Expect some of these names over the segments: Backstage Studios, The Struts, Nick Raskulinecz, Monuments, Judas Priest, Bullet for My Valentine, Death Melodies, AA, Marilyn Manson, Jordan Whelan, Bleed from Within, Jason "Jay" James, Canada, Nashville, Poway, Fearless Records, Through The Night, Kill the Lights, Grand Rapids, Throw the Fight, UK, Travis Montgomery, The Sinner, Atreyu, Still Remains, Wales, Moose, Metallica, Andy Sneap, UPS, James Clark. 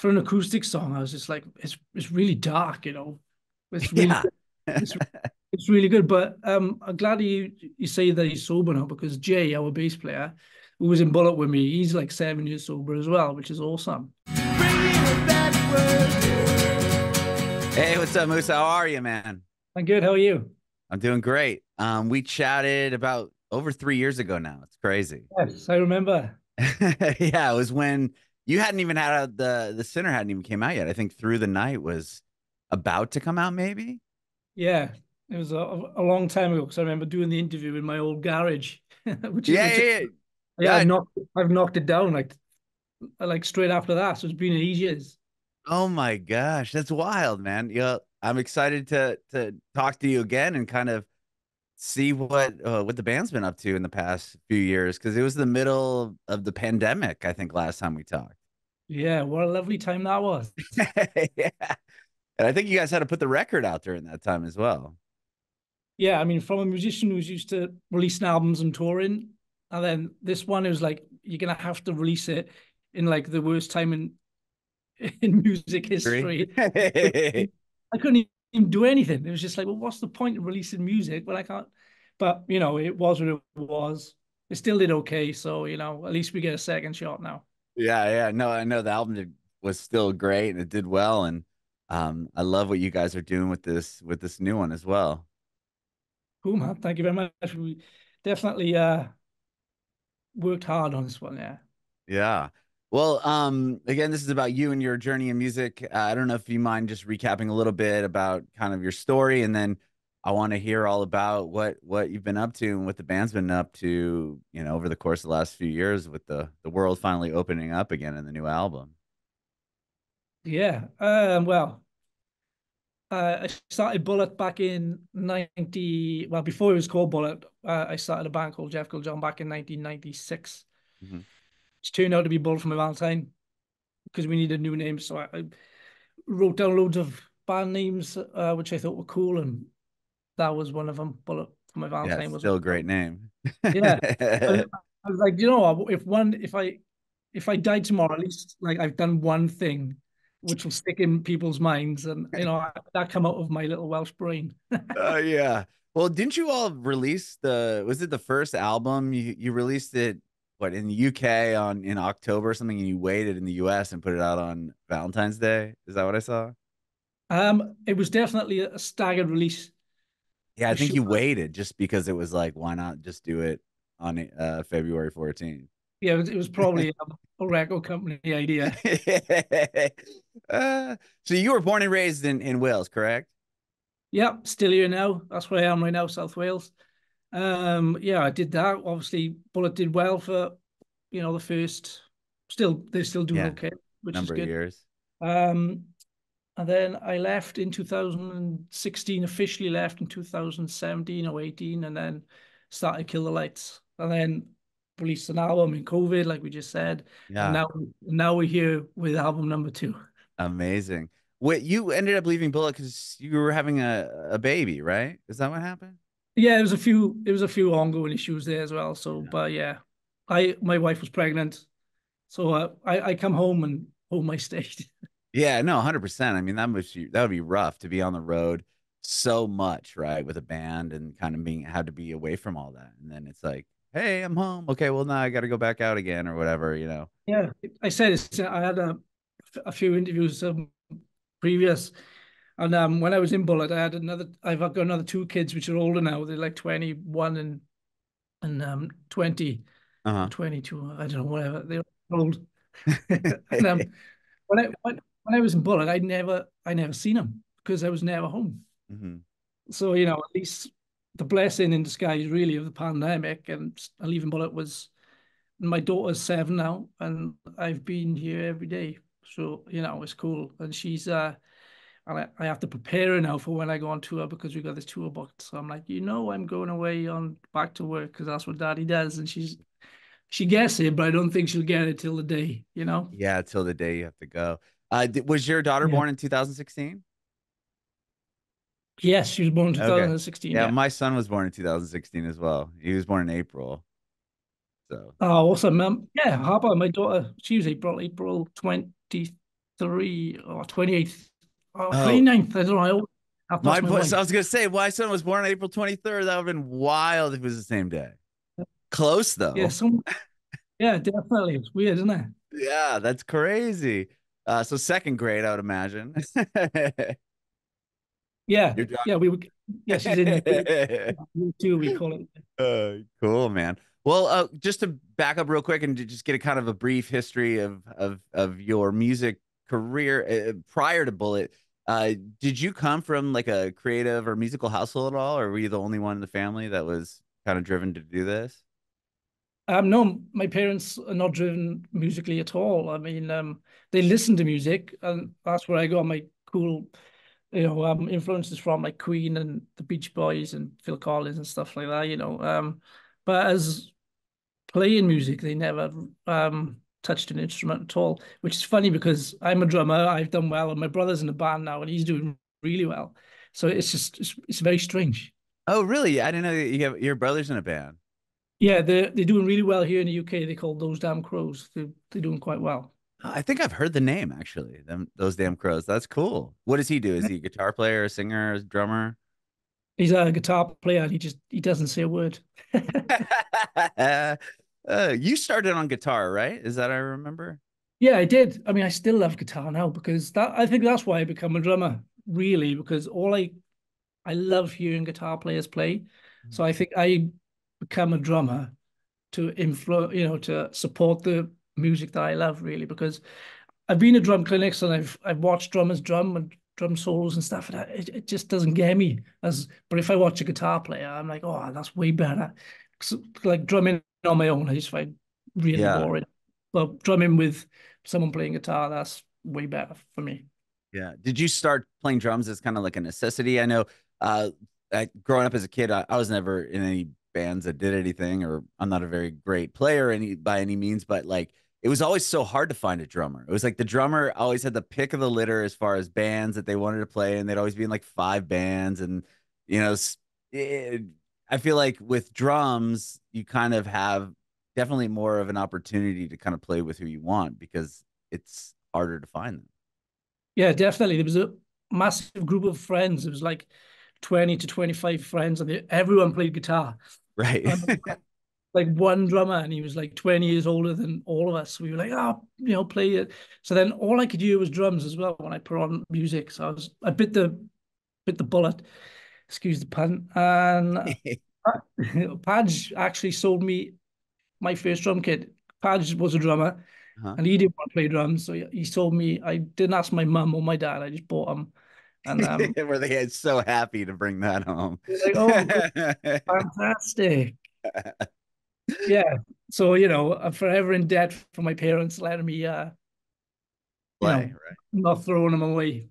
for an acoustic song, I was just like, it's really dark, you know. It's really, yeah. It's really good. But I'm glad you say that he's sober now, because Jay, our bass player, who was in Bullet with me, he's like 7 years sober as well, which is awesome. Hey, what's up, Moose? How are you, man? I'm good. How are you? I'm doing great. We chatted about over 3 years ago now. It's crazy. Yes, I remember. Yeah, it was when you hadn't even had the Sinner hadn't even came out yet. I think Through the Night was about to come out, maybe. Yeah, it was a long time ago, because I remember doing the interview in my old garage. Which yeah. I've knocked it down like straight after that. So it's been ages. Oh my gosh, that's wild, man. Yeah, I'm excited to talk to you again and kind of see what the band's been up to in the past few years, because it was the middle of the pandemic, I think, last time we talked. Yeah, what a lovely time that was. Yeah. And I think you guys had to put the record out during that time as well. Yeah, I mean, from a musician who's used to releasing albums and touring, and then this one, it was like, you're going to have to release it in like the worst time in music history. I couldn't even do anything. It was just like, well, what's the point of releasing music when I can't? But, you know, it was what it was. It still did okay. So, you know, at least we get a second shot now. Yeah, yeah. No, I know the album was still great and it did well. And I love what you guys are doing with this new one as well. Cool, man. Thank you very much. We definitely worked hard on this one, yeah. Yeah. Well, again, this is about you and your journey in music. I don't know if you mind just recapping a little bit about kind of your story, and then I want to hear all about what you've been up to and what the band's been up to, you know, over the course of the last few years with the world finally opening up again in the new album. Yeah. I started Bullet back in before it was called Bullet, I started a band called Jeff Called John back in 1996. Mm-hmm. It turned out to be Bullet for My Valentine because we needed new names. So I wrote down loads of band names, which I thought were cool. And that was one of them, Bullet for My Valentine. Yeah, was still a great name. Yeah. I was like, you know, if I died tomorrow, at least like I've done one thing which will stick in people's minds. And, you know, that come out of my little Welsh brain. Oh, yeah. Well, didn't you all release was it the first album? You released it, what, in the UK in October or something, and you waited in the US and put it out on Valentine's Day? Is that what I saw? It was definitely a staggered release. Yeah, I think you waited just because it was like, why not just do it on February 14th? Yeah, it was probably a record company idea. So you were born and raised in Wales, correct? Yeah, still here now. That's where I am right now, South Wales. Yeah, I did that. Obviously, Bullet did well for, you know, the first. They're still doing okay, which is good. Number of years. And then I left in 2016. Officially left in 2017 or 18, and then started Kill the Lights, and then released an album in COVID, like we just said. Yeah. And now we're here with album number 2. Amazing. Wait, you ended up leaving Bullet because you were having a baby, right? Is that what happened? Yeah, it was a few ongoing issues there as well. So, yeah. But yeah, my wife was pregnant, so I come home and home I stayed. Yeah, no, 100%. I mean, that would be rough to be on the road so much, right, with a band and kind of had to be away from all that, and then it's like, hey, I'm home. Okay, well now I got to go back out again or whatever, you know. Yeah, I said I had a few interviews previous. And when I was in Bullet, I've got another 2 kids which are older now. They're like 21 and 20, 22. I don't know, whatever. They're old. And, when I was in Bullet, I never seen them because I was never home. Mm-hmm. So, you know, at least the blessing in disguise really of the pandemic and leaving Bullet was, my daughter's 7 now, and I've been here every day. So, you know, it's cool. And she's and I have to prepare her now for when I go on tour because we got this tour booked. So I'm like, you know, I'm going away on back to work because that's what Daddy does. And she gets it, but I don't think she'll get it till the day, you know? Yeah, till the day you have to go. Was your daughter born in 2016? Yes, she was born in 2016. Okay. Yeah, my son was born in 2016 as well. He was born in April. So. Oh, awesome. Yeah, Harper, my daughter, she was April 23. 23 or 28th or 29th. I don't know. I was going to say, my son was born on April 23rd. That would have been wild if it was the same day. Close, though. Yeah, yeah, definitely. It's weird, isn't it? Yeah, that's crazy. So second grade, I would imagine. Yeah. Yeah, we would. Yeah, she's in. We call it. Cool, man. Well, just to back up real quick and to just get a kind of a brief history of your music career prior to Bullet. Did you come from like a creative or musical household at all, or were you the only one in the family that was kind of driven to do this? No, my parents are not driven musically at all. I mean, they listen to music, and that's where I got my cool, you know, influences from, like Queen and the Beach Boys and Phil Collins and stuff like that, you know. But as playing music, they never touched an instrument at all, which is funny because I'm a drummer, I've done well, and my brother's in a band now, and he's doing really well. So it's just, it's very strange. Oh, really? I didn't know that you have your brother's in a band. Yeah, they're doing really well here in the UK. They call Those Damn Crows. They're doing quite well. I think I've heard the name, actually, Those Damn Crows. That's cool. What does he do? Is he a guitar player, a singer, a drummer? He's a guitar player, and he doesn't say a word. You started on guitar, right? Is that I remember? Yeah, I did. I mean, I still love guitar now because I think that's why I become a drummer, really, because I love hearing guitar players play. Mm-hmm. So I think I become a drummer to influence, you know, to support the music that I love, really, because I've been to drum clinics and I've watched drummers drum and drum solos and stuff, and it just doesn't get me. But if I watch a guitar player, I'm like, oh, that's way better. So, like drumming on my own, I just find really boring. But drumming with someone playing guitar, that's way better for me. Yeah. Did you start playing drums as kind of like a necessity? I know growing up as a kid, I was never in any bands that did anything, or I'm not a very great player by any means, but like it was always so hard to find a drummer. It was like the drummer always had the pick of the litter as far as bands that they wanted to play, and they'd always be in like 5 bands. And, you know, I feel like with drums, you kind of have definitely more of an opportunity to kind of play with who you want because it's harder to find them. Yeah, definitely. There was a massive group of friends. It was like 20 to 25 friends, and everyone played guitar. Right. Like one drummer, and he was like 20 years older than all of us. We were like, oh, you know, play it. So then all I could do was drums as well when I put on music. So I bit the bullet, excuse the pun. And Padge actually sold me my first drum kit. Padge was a drummer, and he didn't want to play drums. So he sold me. I didn't ask my mum or my dad. I just bought them. And were they so happy to bring that home? Like, oh, fantastic. Yeah. So, you know, I'm forever in debt for my parents letting me play, right? Not throwing them away.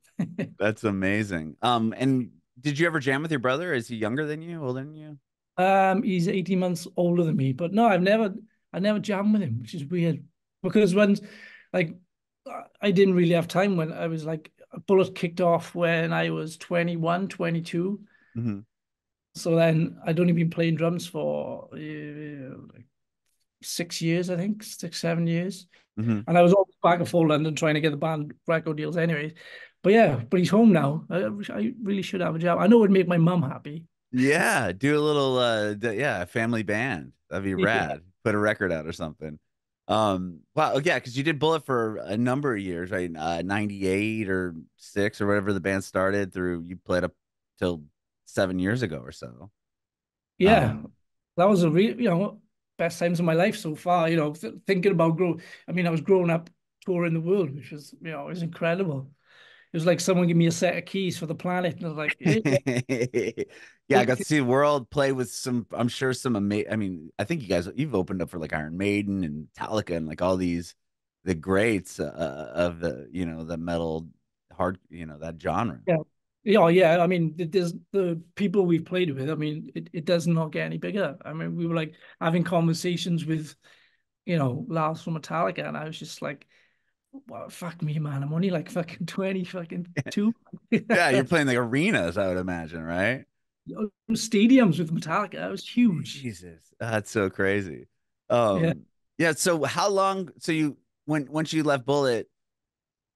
That's amazing. And did you ever jam with your brother? Is he younger than you, older than you? He's 18 months older than me, but no, I never jammed with him, which is weird. Because when like I didn't really have time when I was like Bullet kicked off when I was 21, 22. Mm-hmm. So then I'd only been playing drums for like 6 years, I think, 6, 7 years. Mm-hmm. And I was always back and forth London trying to get the band record deals anyway. But yeah, but he's home now. I really should have a job. I know it would make my mum happy. Yeah, do a little, family band. That'd be rad. Yeah. Put a record out or something. Wow, yeah, because you did Bullet for a number of years, right? 98 or 6 or whatever the band started through. You played up till 7 years ago or so. Yeah, that was a real, you know, best times of my life so far. You know, thinking about growth. I mean, I was growing up touring the world, which was, you know, it was incredible. It was like someone gave me a set of keys for the planet, and I was like, hey. Yeah, I got to see the world, play with some, I'm sure some amazing, I mean, I think you've opened up for like Iron Maiden and Metallica and like all these, the greats of the, you know, the metal hard, you know, that genre. Yeah. I mean, there's the people we've played with, I mean, it does not get any bigger. I mean, we were like having conversations with, you know, Lars from Metallica, and I was just like, well, fuck me, man. I'm only like fucking 22. Yeah, you're playing like arenas, I would imagine, right? Stadiums with Metallica. That was huge. Jesus, that's so crazy. So how long? So once you left Bullet,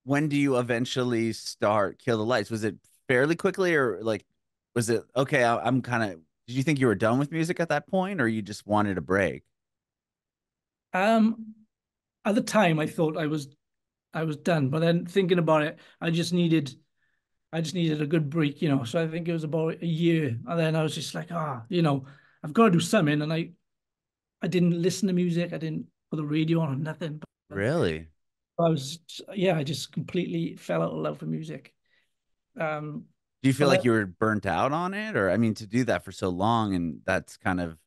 when do you eventually start Kill the Lights? Was it fairly quickly, or like, was it, okay, I'm kind of, did you think you were done with music at that point, or you just wanted a break? At the time I thought I was done, but then thinking about it, I just needed a good break, you know. So I think it was about a year, and then I was just like, you know, I've got to do something. And I didn't listen to music. I didn't put the radio on or nothing. But really? I just completely fell out of love with music. Do you feel like you were burnt out on it? Or, I mean, to do that for so long, and that's kind of,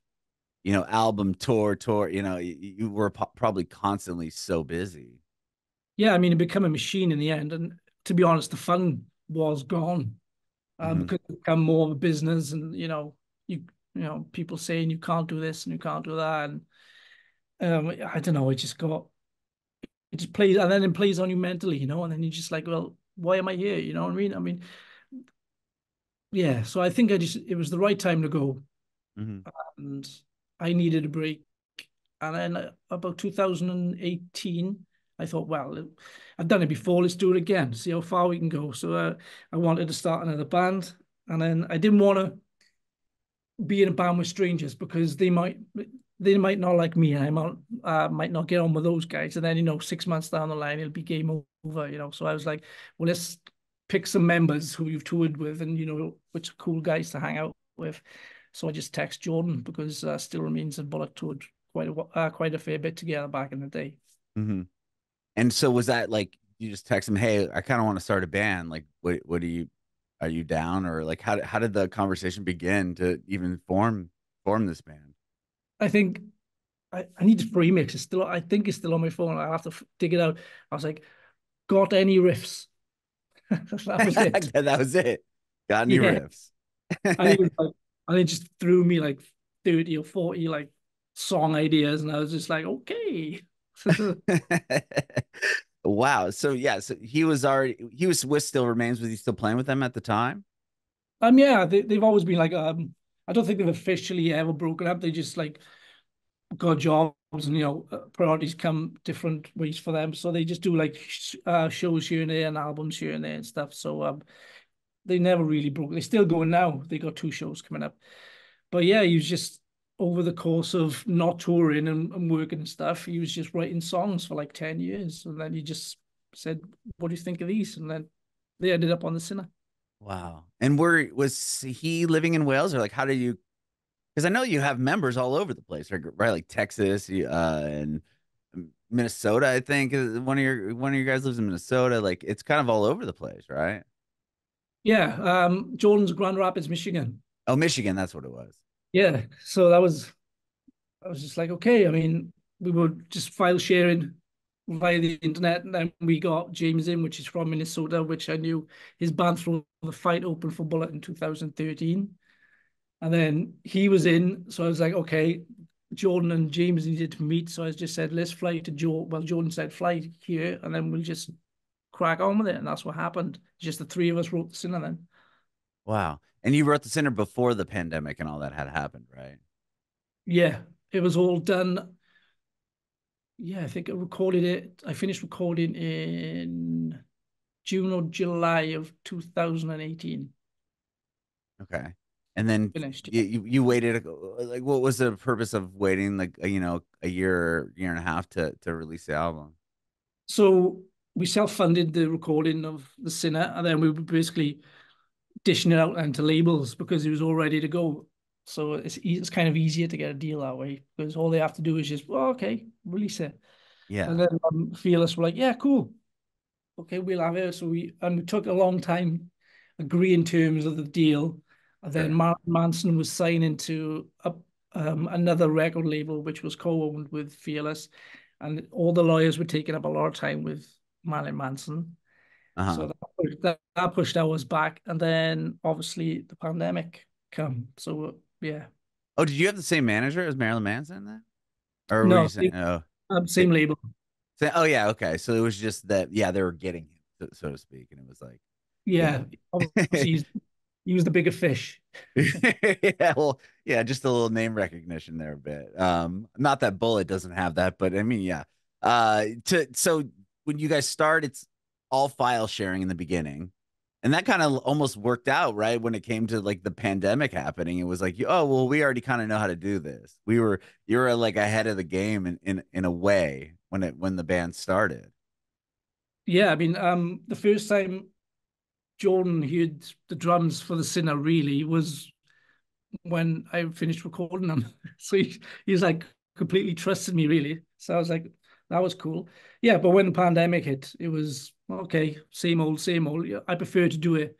you know, album tour, you know, you were probably constantly so busy. Yeah, I mean, it became a machine in the end. And to be honest, the fun was gone. Because it became more of a business, and, you know, you know, people saying you can't do this and you can't do that. And I don't know, it just plays, and then it plays on you mentally, you know, and then you're just like, well, why am I here? You know what I mean? Yeah, so I think it was the right time to go. And I needed a break. And then about 2018, I thought, well, I've done it before, let's do it again, see how far we can go. So I wanted to start another band. And then I didn't want to be in a band with strangers, because they might not like me, and I might not get on with those guys. And then, you know, 6 months down the line, it'll be game over, you know. So I was like, well, let's pick some members who you've toured with, and, you know, which are cool guys to hang out with. So I just text Jordan, because Still Remains and Bullet toured quite a fair bit together back in the day. And so was that like, you just text him, hey, I kind of want to start a band. Like, what do you, are you down? Or like, how did the conversation begin to even form this band? I think I need to remix. I think it's still on my phone. I have to dig it out. I was like, got any riffs? That was it. That was it. Got any riffs? And it just threw me like 30 or 40 like song ideas, and I was just like, okay. Wow. So yeah, so he was with Still Remains. Was he still playing with them at the time? Yeah, they've always been like, I don't think they've officially ever broken up. They just like got jobs, and, you know, priorities come different ways for them. So they just do like shows here and there, and albums here and there and stuff. So they never really broke. They're still going now. They got 2 shows coming up. But yeah, he was just, over the course of not touring and working and stuff, he was just writing songs for like 10 years. And then he just said, what do you think of these? And then they ended up on The Sinner. Wow. And was he living in Wales, or like, how did you, because I know you have members all over the place, right? Like Texas and Minnesota, I think one of your guys lives in Minnesota. Like, it's kind of all over the place, right? Yeah. Jordan's Grand Rapids, Michigan. Oh, Michigan. That's what it was. Yeah. So I was just like, okay, I mean, we were just file sharing via the internet, and then we got James in, which is from Minnesota, which I knew his band Throw the Fight opened for Bullet in 2013. And then he was in, so I was like, okay, Jordan and James needed to meet. So I just said, let's fly to Jordan. Well, Jordan said, fly here, and then we'll just crack on with it. And that's what happened. Just the 3 of us wrote The Sinner then. Wow. And you were at The Sinner before the pandemic and all that had happened, right? Yeah, it was all done. Yeah, I think I recorded it. I finished recording in June or July of 2018. Okay. And then finished. You waited, like, what was the purpose of waiting, like, you know, a year and a half to release the album? So we self-funded the recording of The Sinner, and then we were basically dishing it out into labels, because it was all ready to go. So it's kind of easier to get a deal that way, because all they have to do is just, well, okay, release it. Yeah. And then Fearless were like, yeah, cool. Okay, we'll have it. So we took a long time agreeing terms of the deal. And then Mark Manson was signing to another record label, which was co-owned with Fearless. And all the lawyers were taking up a lot of time with Marilyn Manson. So that pushed hours back, and then obviously the pandemic come. So yeah. Oh, did you have the same manager as Marilyn Manson then? Or no, same label. So, oh yeah, okay. So it was just that, yeah, they were getting him, so to speak, and it was like, yeah, he was the bigger fish. Yeah, well, yeah, just a little name recognition there a bit. Not that Bullet doesn't have that, but I mean, yeah. So when you guys start, it's all file sharing in the beginning. And that kind of almost worked out, right? When it came to like the pandemic happening, it was like, oh, well, we already kind of know how to do this. You were like ahead of the game in a way when the band started. Yeah, I mean, the first time Jordan heard the drums for The Sinner really was when I finished recording them. So he's like completely trusted me, really. So I was like, that was cool. Yeah, but when the pandemic hit, it was okay, same old, same old. I prefer to do it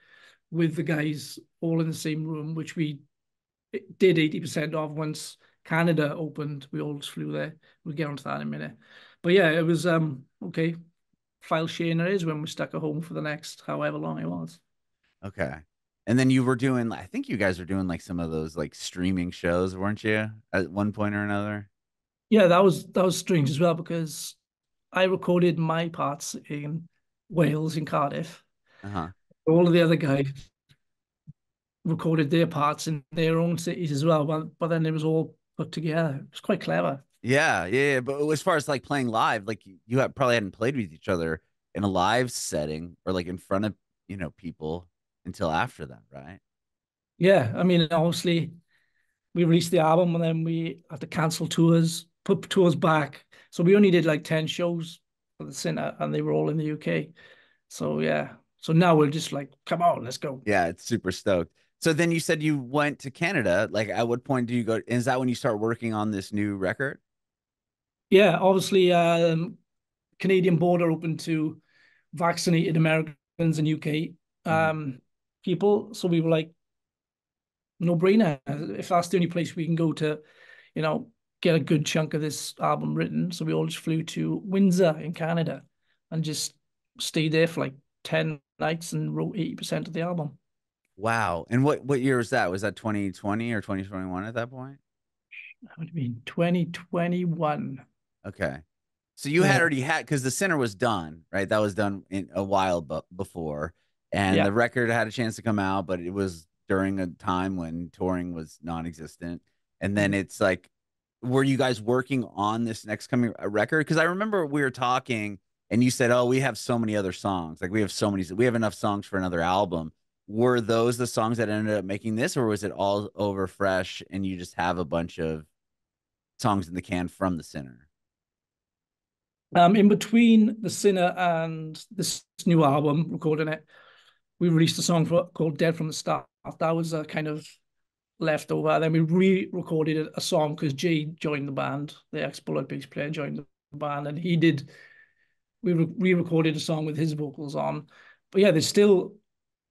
with the guys all in the same room, which we did 80% of once Canada opened. We all flew there. We'll get onto that in a minute. But yeah, it was okay. File sharing it is when we're stuck at home for the next however long it was. Okay. And then you were doing, I think you guys were doing like some of those like streaming shows, weren't you? At one point or another? Yeah, that was strange as well, because I recorded my parts in Wales, in Cardiff. Uh-huh. All of the other guys recorded their parts in their own cities as well. But then it was all put together. It was quite clever. Yeah. But as far as like playing live, like you probably hadn't played with each other in a live setting or like in front of, you know, people until after that, right? Yeah. I mean, obviously we released the album and then we had to cancel tours, put tours back. So we only did like 10 shows for The Sinner and they were all in the UK. So yeah. So now we're just like, come on, let's go. Yeah. It's super stoked. So then you said you went to Canada. Like at what point do you go? Is that when you start working on this new record? Yeah, obviously, Canadian border open to vaccinated Americans and UK people. So we were like, no brainer. If that's the only place we can go to, you know, get a good chunk of this album written. So we all just flew to Windsor in Canada and just stayed there for like 10 nights and wrote 80% of the album. Wow. And what year was that? Was that 2020 or 2021 at that point? That would have been 2021. Okay. So you had already had, because The Sinner was done, right? That was done in a while before. And the record had a chance to come out, but it was during a time when touring was non-existent. And then it's like, were you guys working on this next coming record? Because I remember we were talking and you said, oh, we have so many other songs. Like we have enough songs for another album. Were those the songs that ended up making this, or was it all over fresh and you just have a bunch of songs in the can from The Sinner? In between The Sinner and this new album, recording it, we released a song called Dead From The Start. That was a kind of leftover. Then we re-recorded a song because Jay joined the band, the ex-Bullet bass player joined the band, and we re-recorded a song with his vocals on. But yeah, there's still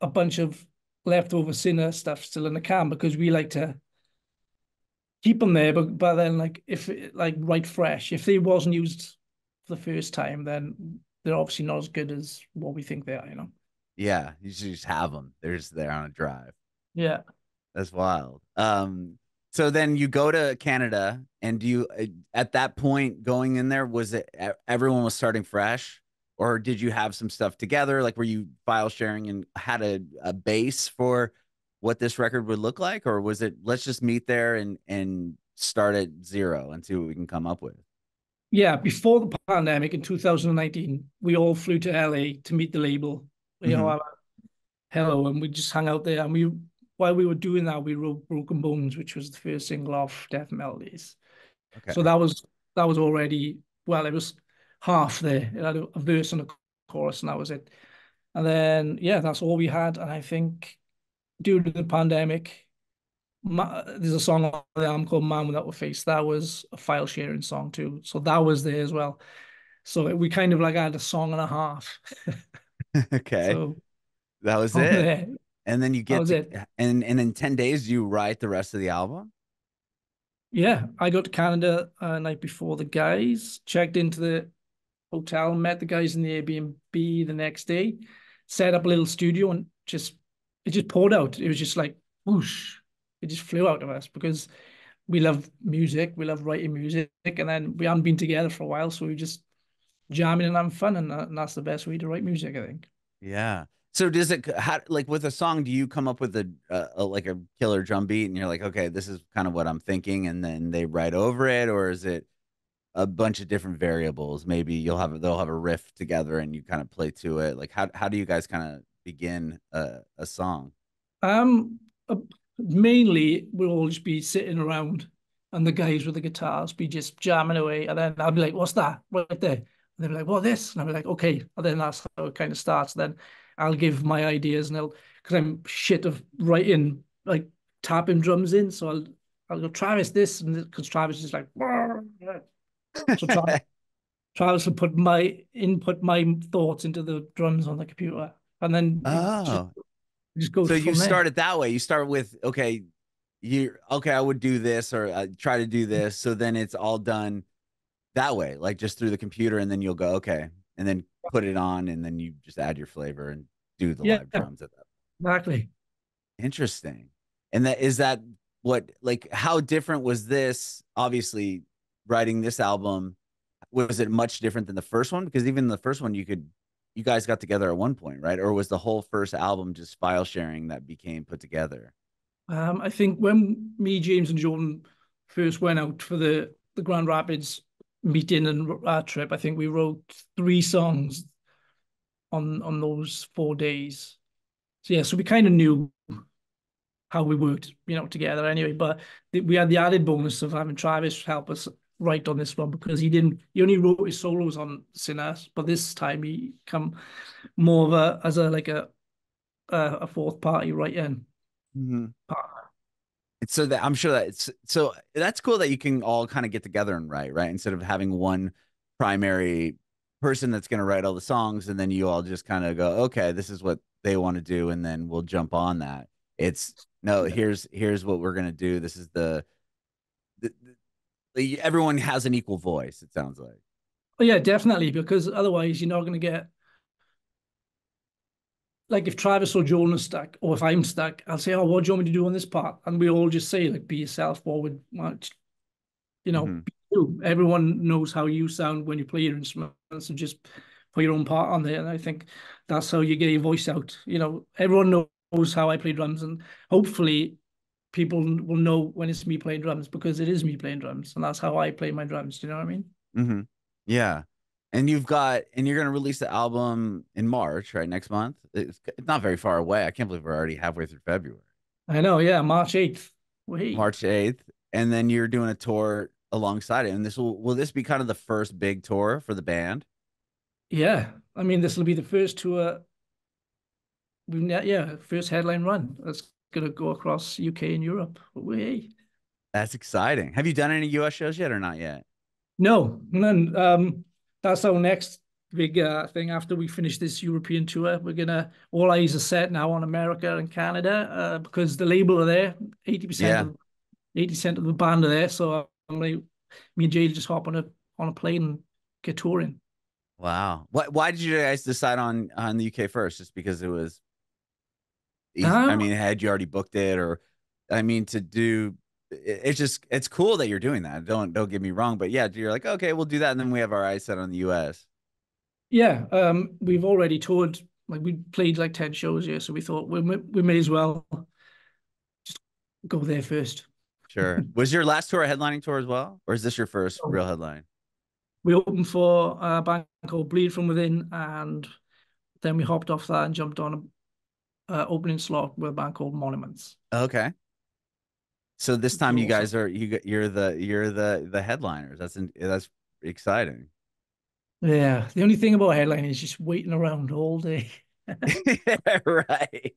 a bunch of leftover Sinner stuff still in the can because we like to keep them there, but then like write fresh. If they wasn't used for the first time, then they're obviously not as good as what we think they are, you know? Yeah, you should just have them. They're just there on a drive. Yeah. That's wild. So then you go to Canada, and do you, at that point going in there, was it everyone was starting fresh? Or did you have some stuff together? Like, were you file sharing and had a base for what this record would look like? Or was it, let's just meet there and start at zero and see what we can come up with? Yeah, before the pandemic in 2019, we all flew to LA to meet the label. You know, hello, and we just hung out there. And while we were doing that, we wrote Broken Bones, which was the first single off Death Melodies. Okay. So that was already, well, it was half there. It had a verse and a chorus, and that was it. And then, yeah, that's all we had. And I think due to the pandemic, there's a song on the album called Man Without a Face. That was a file sharing song too. So that was there as well. So we kind of like had a song and a half. Okay. So, that was it. There. And then you get to, and in 10 days you write the rest of the album? Yeah. I got to Canada the night before the guys, checked into the hotel, met the guys in the Airbnb the next day, set up a little studio, and it just poured out. It was just like whoosh, it just flew out of us because we love music, we love writing music, and then we hadn't been together for a while, so we were just jamming and having fun, and that's the best way to write music, I think. Yeah. So does it, how, like with a song, do you come up with a killer drum beat and you're like, okay, this is kind of what I'm thinking, and then they write over it, or is it a bunch of different variables. Maybe you'll have, they'll have a riff together and you kind of play to it. Like, how do you guys kind of begin a song? Mainly we'll all just be sitting around and the guys with the guitars be just jamming away. And then I'll be like, what's that right there? And they'll be like, well, this. And I'll be like, okay. And then that's how it kind of starts. Then I'll give my ideas and I'll, because I'm shit of writing, like tapping drums in. So I'll go, Travis, this. And because Travis is like, so Travis will put my thoughts into the drums on the computer. And then just go. So you start it that way. You start with, okay, I would do this, or try to do this. So then it's all done that way, like just through the computer. And then you'll go, okay, and then put it on, and then you just add your flavor and do the live drums at that. Exactly. Interesting. And that is that what, like, how different was this? Obviously, writing this album, was it much different than the first one? Because even the first one, you guys got together at one point, right? Or was the whole first album just file sharing that became put together? I think when me, James, and Jordan first went out for the Grand Rapids meeting and trip, I think we wrote 3 songs on those 4 days. So yeah, so we kind of knew how we worked, you know, together anyway. But we had the added bonus of having Travis help us write on this one, because he only wrote his solos on Sinner, but this time he come more of a fourth party write-in. Mm-hmm. So that, I'm sure that it's, so that's cool that you can all kind of get together and write, right? Instead of having one primary person that's going to write all the songs, and then you all just kind of go, okay, this is what they want to do, and then we'll jump on that. It's no, here's what we're going to do. This is the everyone has an equal voice, it sounds like. Oh yeah, definitely, because otherwise you're not going to get, like, if Travis or Jordan is stuck, or if I'm stuck, I'll say, oh, what do you want me to do on this part? And we all just say, like, be yourself, forward, you know, mm-hmm. Be you. Everyone knows how you sound when you play your instruments, so just put your own part on there. And I think that's how you get your voice out. You know, everyone knows how I play drums, and hopefully people will know when it's me playing drums, because it is me playing drums, and that's how I play my drums. Do you know what I mean? Mm-hmm. Yeah. And you're going to release the album in March, right? Next month. It's not very far away. I can't believe we're already halfway through February. I know. Yeah. March 8th. Wait. March 8th. And then you're doing a tour alongside it. And this will this be kind of the first big tour for the band? Yeah. I mean, this will be the first tour. First headline run. That's going to go across UK and Europe. Wait. That's exciting. Have you done any US shows yet or not yet? No, none. That's our next big thing. After we finish this European tour, we're gonna, all eyes are set now on America and Canada, because the label are there. 80% of the band are there. So me and Jay just hop on a plane and get touring. Wow. Why did you guys decide on the UK first? Just because it was easy? I mean, had you already booked it, or I mean, to do? It's just, it's cool that you're doing that. Don't get me wrong, but yeah, you're like, okay, we'll do that, and then we have our eyes set on the US. Yeah, we've already toured. Like, we played like 10 shows here, so we thought we may as well just go there first. Sure. Was your last tour a headlining tour as well, or is this your first real headline? We opened for a band called Bleed From Within, and then we hopped off that and jumped on an opening slot with a band called Monuments. Okay. So this time you guys are you're the headliners. That's exciting. Yeah, the only thing about headlining is just waiting around all day. Yeah, right.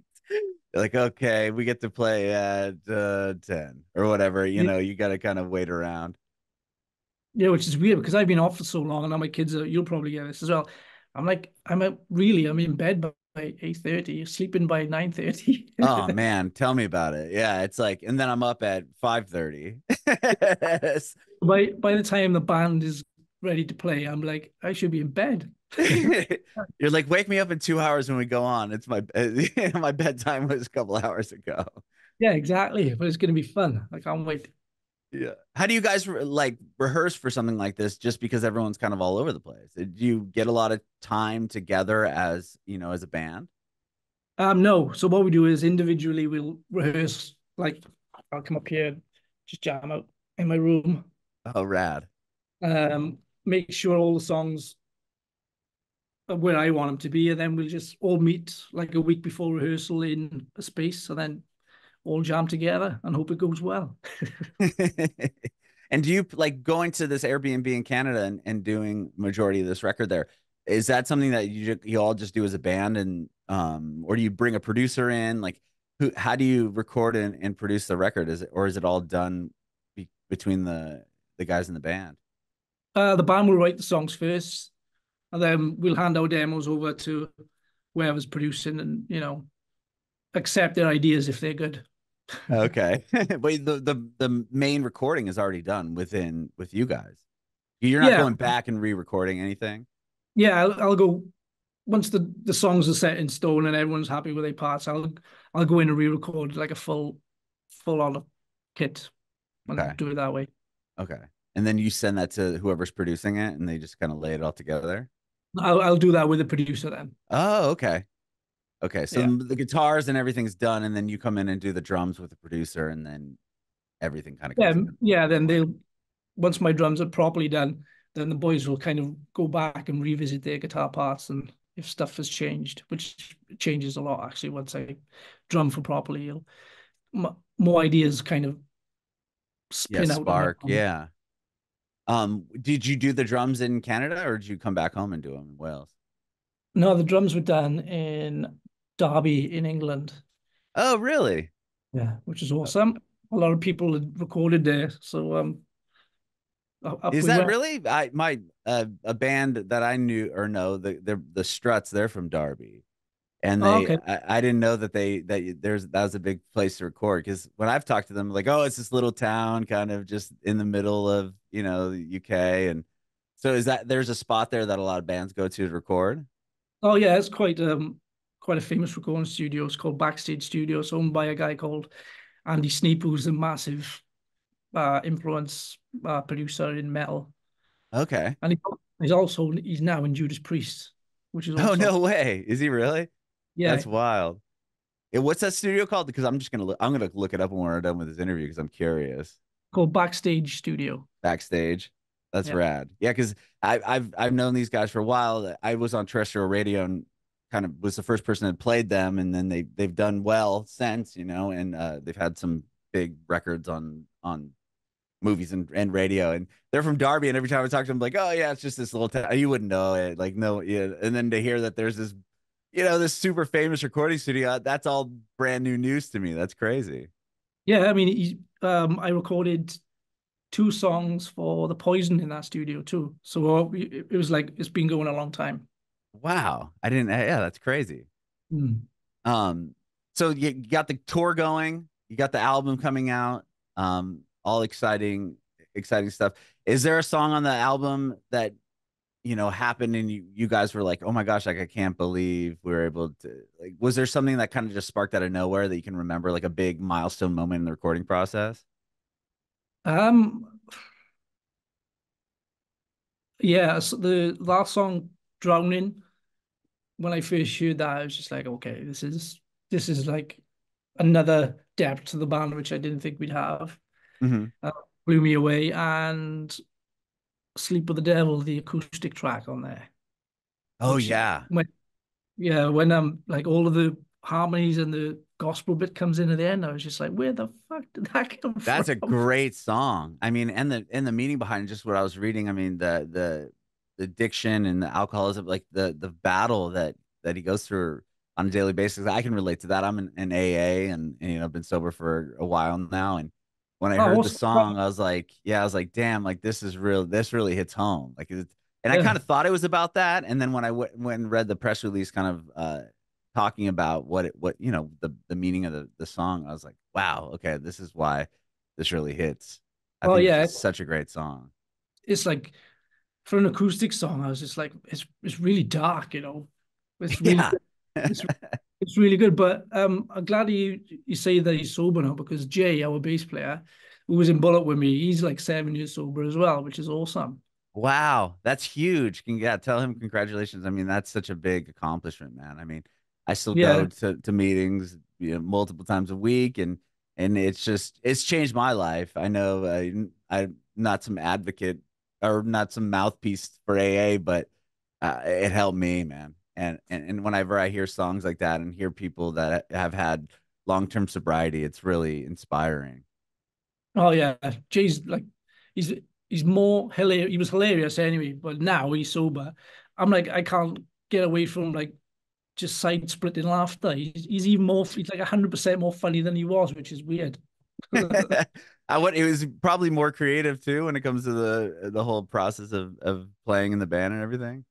Like, okay, we get to play at 10 or whatever. You know, you got to kind of wait around. Yeah, which is weird, because I've been off for so long, and now my kids are. You'll probably get this as well. I'm like, I'm in bed by 8:30, you're sleeping by 9:30. Oh man, tell me about it. Yeah, it's like, and then I'm up at 5:30. By the time the band is ready to play, I'm like, I should be in bed. You're like, wake me up in 2 hours when we go on. It's my bedtime was a couple hours ago. Yeah, exactly. But it's gonna be fun. I can't wait. Yeah. How do you guys rehearse for something like this, just because everyone's kind of all over the place? Do you get a lot of time together as, you know, as a band? No. So what we do is individually we'll rehearse. Like, I'll come up here, just jam out in my room. Oh, rad. make sure all the songs are where I want them to be, and then we'll just all meet like a week before rehearsal in a space, and then all jam together and hope it goes well. And do you like going to this Airbnb in Canada and doing majority of this record there? Is that something that you all just do as a band, and or do you bring a producer in? Like, who? How do you record and produce the record? Is it, or is it all done between the guys in the band? The band will write the songs first, and then we'll hand our demos over to whoever's producing, and you know, accept their ideas if they're good. Okay, but the main recording is already done with you guys. You're not going back and re-recording anything. Yeah, I'll go once the songs are set in stone and everyone's happy with their parts. I'll go in and re-record like a full on kit and do it that way. Okay, and then you send that to whoever's producing it, and they just kind of lay it all together. I'll do that with the producer then. Oh, okay, okay. So the guitars and everything's done, and then you come in and do the drums with the producer, and then everything kind of Then they'll, once my drums are properly done, then the boys will kind of go back and revisit their guitar parts, and if stuff has changed, which changes a lot actually, once I drum for properly, more ideas kind of spin out. Spark, yeah. Did you do the drums in Canada, or did you come back home and do them in Wales? No, the drums were done in Derby in England. Oh, really? Yeah, which is awesome. A lot of people had recorded there, so is that really? A band that I knew or know, the Struts, they're from Derby, and they I didn't know that that was a big place to record, because when I've talked to them, like, oh, it's this little town kind of just in the middle of, you know, the UK, and so is that there's a spot there that a lot of bands go to record? Oh yeah, it's quite a famous recording studio. It's called Backstage Studios, owned by a guy called Andy Sneap, who's a massive influence producer in metal. Okay. And he's now in Judas Priest, which is also... Oh, no way. Is he really? Yeah. That's wild. And what's that studio called? Because I'm gonna look it up when we're done with this interview, because I'm curious. Called Backstage Studio. Backstage. That's rad. Yeah, because I've known these guys for a while. I was on terrestrial radio and kind of was the first person that played them, and then they've done well since, you know, and they've had some big records on movies and radio, and they're from Derby, and every time I talk to them, like, oh yeah, it's just this little town, you wouldn't know it, like, no, yeah. And then to hear that there's this, you know, this super famous recording studio, that's all brand new news to me. That's crazy. Yeah, I mean, I recorded 2 songs for The Poison in that studio too, so it was like, it's been going a long time. Wow, I didn't, yeah, that's crazy. So you got the tour going, you got the album coming out, all exciting stuff. Is there a song on the album that, you know, happened and you guys were like, oh my gosh, like I can't believe we were able to, like, was there something that kind of just sparked out of nowhere that you can remember, like a big milestone moment in the recording process? Yeah, so the last song, Drowning, when I first heard that, I was just like, okay, this is like another depth to the band, which I didn't think we'd have. Blew me away. And Sleep with the Devil, the acoustic track on there. Oh yeah. When like all of the harmonies and the gospel bit comes in at the end, I was just like, where the fuck did that come from? That's a great song. I mean, and the meaning behind it, just what I was reading. I mean, the addiction and the alcoholism, like the battle that he goes through on a daily basis. I can relate to that. I'm in AA, and you know, I've been sober for a while now, and when I heard the song, I was like, damn, like this is real. This really hits home. Like, I kind of thought it was about that. And then when I read the press release, kind of talking about what you know, the meaning of the song, I was like, wow, okay, this is why this really hits. It's such a great song. It's like, for an acoustic song, I was just like, it's really dark, you know. It's really it's really good. But I'm glad you say that he's sober now, because Jay, our bass player, who was in Bullet with me, he's like 7 years sober as well, which is awesome. Wow, that's huge. Tell him congratulations. I mean, that's such a big accomplishment, man. I mean, I still go to meetings, you know, multiple times a week, and it's changed my life. I know I'm not some advocate or not some mouthpiece for AA, but it helped me, man. And whenever I hear songs like that and hear people that have had long-term sobriety, it's really inspiring. Oh yeah, Jay's like, he's more hilarious. He was hilarious anyway, but now he's sober. I'm like, I can't get away from like just side splitting laughter. He's even more, he's like 100% more funny than he was, which is weird. It was probably more creative too when it comes to the whole process of playing in the band and everything.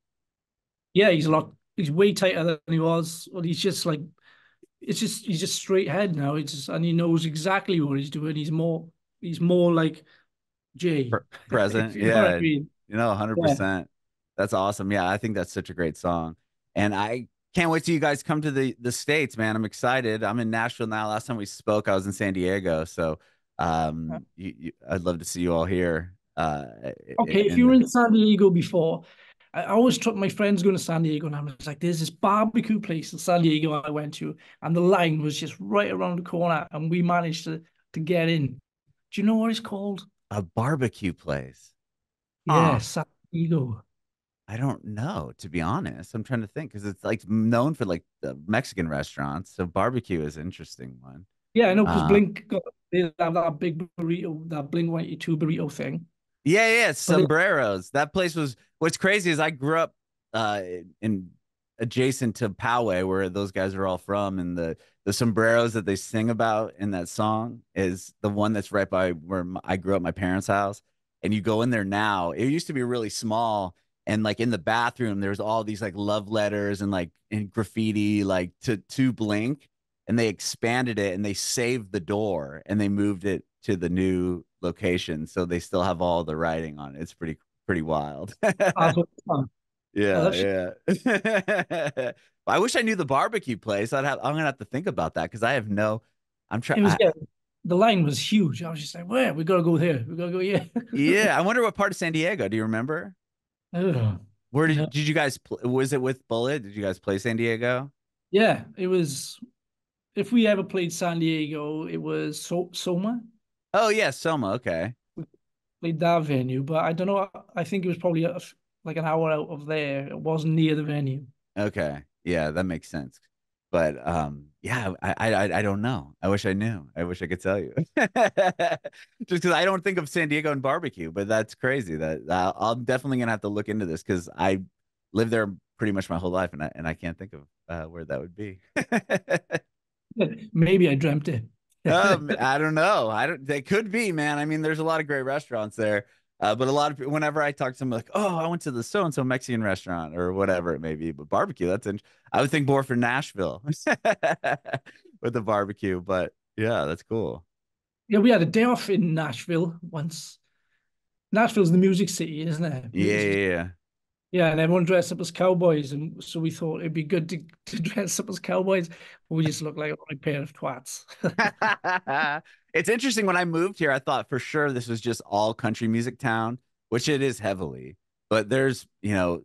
Yeah, he's way tighter than he was. Well, he's just like, he's just straight head now. It's just, and he knows exactly what he's doing. He's more like Jay present. Yeah, I mean. 100%. That's awesome. Yeah, I think that's such a great song, and I can't wait till you guys come to the States, man. I'm excited. I'm in Nashville now. Last time we spoke, I was in San Diego, so I'd love to see you all here. Okay, if you were in San Diego before, I always took my friends going to San Diego, and I was like, "There's this barbecue place in San Diego I went to, and the line was just right around the corner, and we managed to get in." Do you know what it's called? A barbecue place. Yeah, oh. San Diego. I don't know, to be honest. I'm trying to think, because it's like known for like the Mexican restaurants. So barbecue is an interesting one. Yeah, I know, because Blink they have that big burrito, that Blink 182 burrito thing. Yeah, yeah, Sombreros. That place was. What's crazy is I grew up in adjacent to Poway, where those guys are all from, and the Sombreros that they sing about in that song is the one that's right by where I grew up, my parents' house. And you go in there now. It used to be really small. And like in the bathroom, there's all these like love letters and like in graffiti, like to Blink, and they expanded it and they saved the door and they moved it to the new location. So they still have all the writing on it. It's pretty wild. Yeah, yeah. I wish I knew the barbecue place. I'm gonna have to think about that, because I have no. I'm trying. The line was huge. I was just like, "Where? We gotta go here. We gotta go here." Yeah, I wonder what part of San Diego. Do you remember? Where did you guys play? Was it with Bullet? Did you guys play San Diego? Yeah, it was. If we ever played San Diego, it was Soma. Oh yeah, Soma. Okay, we played that venue, but I don't know. I think it was probably like an hour out of there. It wasn't near the venue. Okay, yeah, that makes sense. But yeah, I don't know. I wish I knew. I wish I could tell you. Just because I don't think of San Diego and barbecue, but that's crazy. That I'm definitely gonna have to look into this, because I lived there pretty much my whole life, and I can't think of where that would be. Maybe I dreamt it. I don't know. They could be, man. I mean, there's a lot of great restaurants there, but a lot of whenever I talk to them, like, oh, I went to the so and so Mexican restaurant or whatever it may be. But barbecue, I would think more for Nashville with the barbecue. But yeah, that's cool. Yeah, we had a day off in Nashville once. Nashville's the music city, isn't it? Yeah, and everyone dressed up as cowboys, and so we thought it'd be good to dress up as cowboys, but we just looked like a pair of twats. It's interesting, when I moved here, I thought for sure this was just all country music town, which it is heavily, but there's,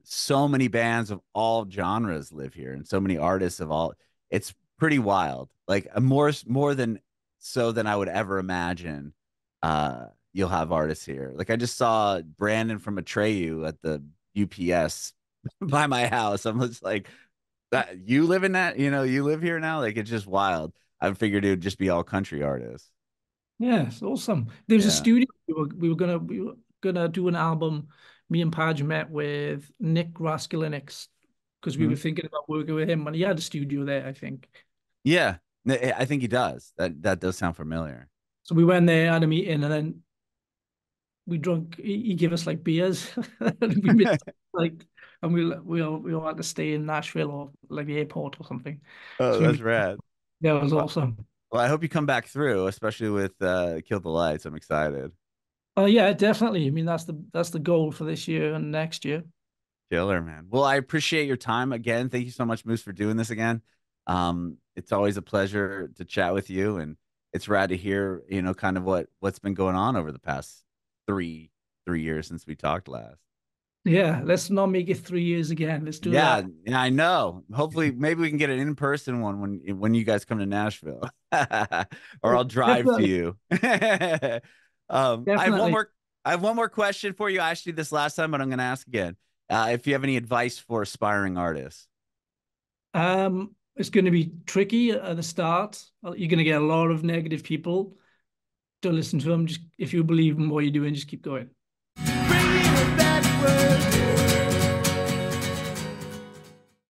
so many bands of all genres live here, and so many artists of all, it's pretty wild, like more than I would ever imagine. You'll have artists here. Like I just saw Brandon from Atreyu at the UPS by my house. I'm just like, you live in that, you live here now. Like, it's just wild. I figured it would just be all country artists. Yeah, it's awesome. There's a studio. We were gonna do an album. Me and Padge met with Nick Raskulinecz, because we were thinking about working with him, and he had a studio there, I think. Yeah, I think he does. That does sound familiar. So we went there, had a meeting, and then we drunk. He gave us like beers, and we all had to stay in Nashville or like the airport or something. Oh, so that's rad. Yeah, it was awesome. Well, I hope you come back through, especially with Kill the Lights. I'm excited. Oh yeah, definitely. I mean, that's the goal for this year and next year. Killer, man. Well, I appreciate your time again. Thank you so much, Moose, for doing this again. It's always a pleasure to chat with you, and it's rad to hear kind of what's been going on over the past three years since we talked last. Yeah, let's not make it 3 years again. Let's do that. Yeah, I know. Hopefully, maybe we can get an in-person one when you guys come to Nashville. Or I'll drive to you. I have one more I have one more question for you. I asked you this last time, but I'm going to ask again. If you have any advice for aspiring artists. It's going to be tricky at the start. You're going to get a lot of negative people. Don't listen to them. Just if you believe in what you're doing, just keep going. Bring me the bad.